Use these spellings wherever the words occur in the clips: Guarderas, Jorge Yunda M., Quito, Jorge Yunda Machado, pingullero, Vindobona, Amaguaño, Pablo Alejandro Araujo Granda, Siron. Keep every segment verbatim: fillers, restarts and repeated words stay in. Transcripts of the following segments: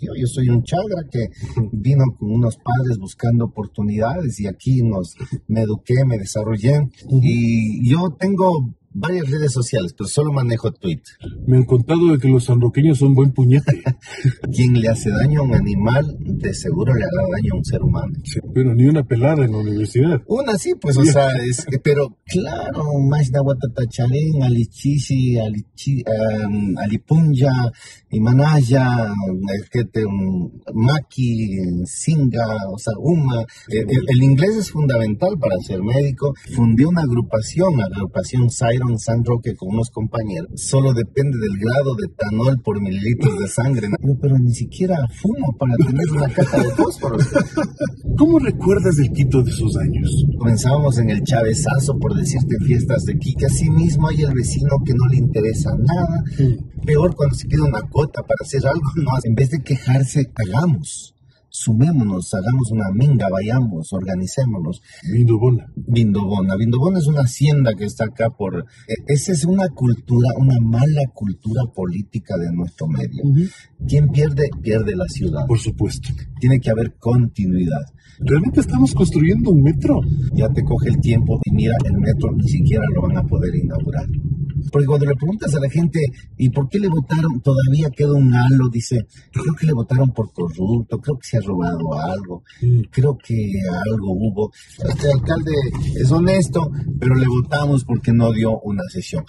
Yo, yo soy un chagra que vino con unos padres buscando oportunidades y aquí nos, me eduqué, me desarrollé. Uh-huh. Y yo tengo varias redes sociales, pero solo manejo Twitter. Me han contado de que los sanroqueños son buen puñete. Quien le hace daño a un animal, de seguro le hará daño a un ser humano. Sí, pero ni una pelada en la universidad. Una sí, pues, sí. O sea, es, pero claro, más nahuatatachalén, alichishi, alichi, um, alipunya, imanaya, maki, singa, o sea, uma. El, el, el inglés es fundamental para ser médico. Fundé una agrupación, la agrupación Siron, San Roque, con unos compañeros. Solo depende del grado de etanol por mililitros de sangre. Pero, pero ni siquiera fumo para tener una caja de fósforos. ¿Cómo recuerdas el Quito de esos años? Comenzábamos en el chavezazo, por decirte, fiestas de Quique. Así mismo hay el vecino que no le interesa nada. Mm. Peor cuando se queda una cuota para hacer algo. No, en vez de quejarse, hagamos. Sumémonos, hagamos una minga, vayamos, organicémonos. Vindobona. Vindobona. Vindobona es una hacienda que está acá por... Esa es una cultura, una mala cultura política de nuestro medio. Uh-huh. Quien pierde, pierde la ciudad. Por supuesto. Tiene que haber continuidad. ¿Realmente estamos construyendo un metro? Ya te coge el tiempo y mira, el metro ni siquiera lo van a poder inaugurar. Porque cuando le preguntas a la gente, ¿y por qué le votaron? Todavía queda un halo, dice, creo que le votaron por corrupto, creo que se ha robado algo, creo que algo hubo. Este alcalde es honesto, pero le votamos porque no dio una sesión.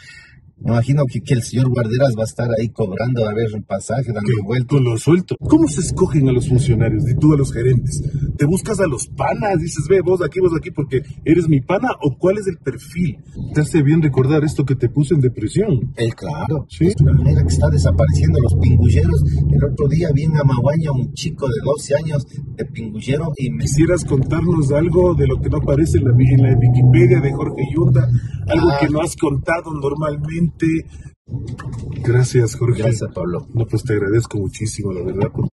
Me imagino que, que el señor Guarderas va a estar ahí cobrando, a ver, un pasaje, dando vueltas. Lo suelto. ¿Cómo se escogen a los funcionarios? Y tú a los gerentes. ¿Te buscas a los panas? Dices, ve, vos aquí, vos aquí, porque eres mi pana, ¿o cuál es el perfil? Te hace bien recordar esto que te puso en depresión. Eh, claro. Sí. Es una manera que está desapareciendo los pingulleros. El otro día vi en Amaguaño un chico de doce años de pingullero y me... ¿Quisieras contarnos algo de lo que no aparece en la, en la Wikipedia de Jorge Yunda? Algo ah. que no has contado normalmente. Gracias, Jorge. Gracias, Pablo. No, pues te agradezco muchísimo, la verdad.